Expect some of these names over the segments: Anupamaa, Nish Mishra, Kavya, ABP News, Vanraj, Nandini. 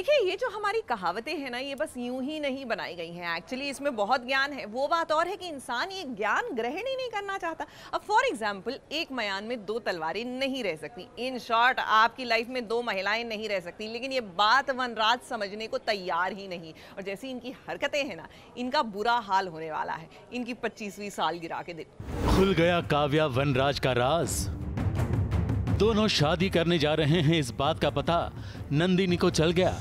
देखिए ये जो हमारी कहावतें हैं ना, ये बस यूं ही नहीं बनाई गई हैं। एक्चुअली इसमें बहुत ज्ञान है। वो बात और है कि इंसान ये ज्ञान ग्रहण ही नहीं करना चाहता। अब फॉर एग्जांपल, एक मयान में दो तलवारें नहीं रह सकती। इन शॉर्ट, आपकी लाइफ में दो महिलाएं नहीं रह सकती। लेकिन ये बात वनराज समझने को तैयार ही नहीं। और जैसी इनकी हरकतें हैं ना, इनका बुरा हाल होने वाला है इनकी 25वीं सालगिरह के दिन। खुल गया काव्या वनराज का राज। दोनों शादी करने जा रहे हैं, इस बात का पता नंदिनी को चल गया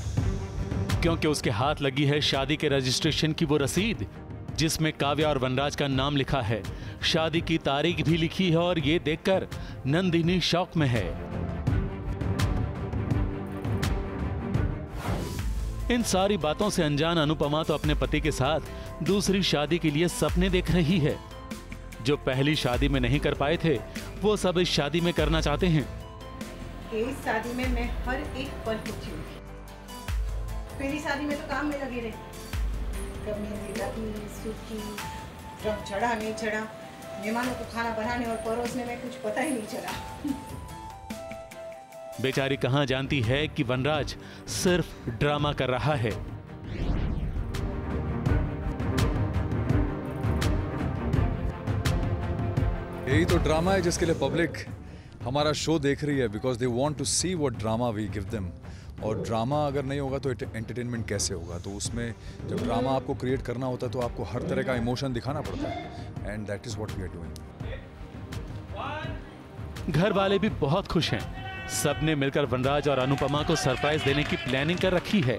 क्योंकि उसके हाथ लगी है शादी के रजिस्ट्रेशन की वो रसीद जिसमें काव्या और वनराज का नाम लिखा है, शादी की तारीख भी लिखी है। और ये देखकर नंदिनी शौक में है। इन सारी बातों से अनजान अनुपमा तो अपने पति के साथ दूसरी शादी के लिए सपने देख रही है। जो पहली शादी में नहीं कर पाए थे वो सब इस शादी में करना चाहते हैं। इस शादी में मैं हर एक पल खुश। पहली शादी में तो काम में लगे रहे, कभी मिलाती सूखी ड्रम चढ़ा नहीं चढ़ा, मेहमानों को खाना बनाने और परोसने में कुछ पता ही नहीं चला। बेचारी कहाँ जानती है कि वनराज सिर्फ ड्रामा कर रहा है। यही तो ड्रामा है जिसके लिए पब्लिक हमारा शो देख रही है, because they want to see what drama we give them. और ड्रामा अगर नहीं होगा तो एंटरटेनमेंट कैसे होगा? तो उसमें जब ड्रामा आपको क्रिएट करना होता है तो आपको हर तरह का इमोशन दिखाना पड़ता है, and that is what we are doing. घर वाले भी बहुत खुश हैं। सबने मिलकर वनराज और अनुपमा को सरप्राइज देने की प्लानिंग कर रखी है।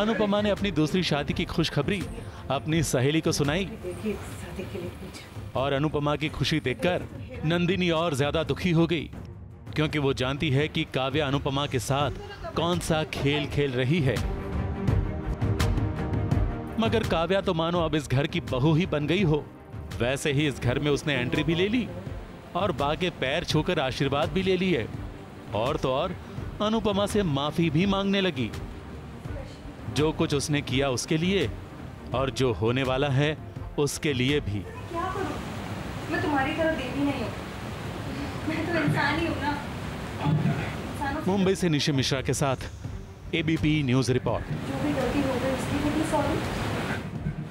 अनुपमा ने अपनी दूसरी शादी की खुशखबरी अपनी सहेली को सुनाई और अनुपमा की खुशी देखकर नंदिनी और ज्यादा दुखी हो गई क्योंकि वो जानती है कि काव्या अनुपमा के साथ कौन सा खेल खेल रही है। मगर काव्या तो मानो अब इस घर की बहू ही बन गई हो। वैसे ही इस घर में उसने एंट्री भी ले ली और बागे पैर छूकर आशीर्वाद भी ले लिए। और तो और अनुपमा से माफी भी मांगने लगी जो कुछ उसने किया उसके लिए और जो होने वाला है उसके लिए भी। क्या करूं? मैं तुम्हारी तरह देवी नहीं हूं। मैं तो इंसान ही हूं ना। मुंबई से निश मिश्रा के साथ एबीपी न्यूज रिपोर्ट। जो भी गलती हो गई उसके लिए भी सॉरी।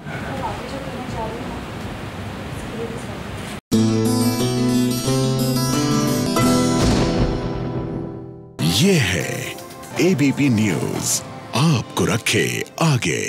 और आप जो करना चाह रहे हो उसके लिए भी सॉरी। ये है एबीपी न्यूज, आपको रखे आगे।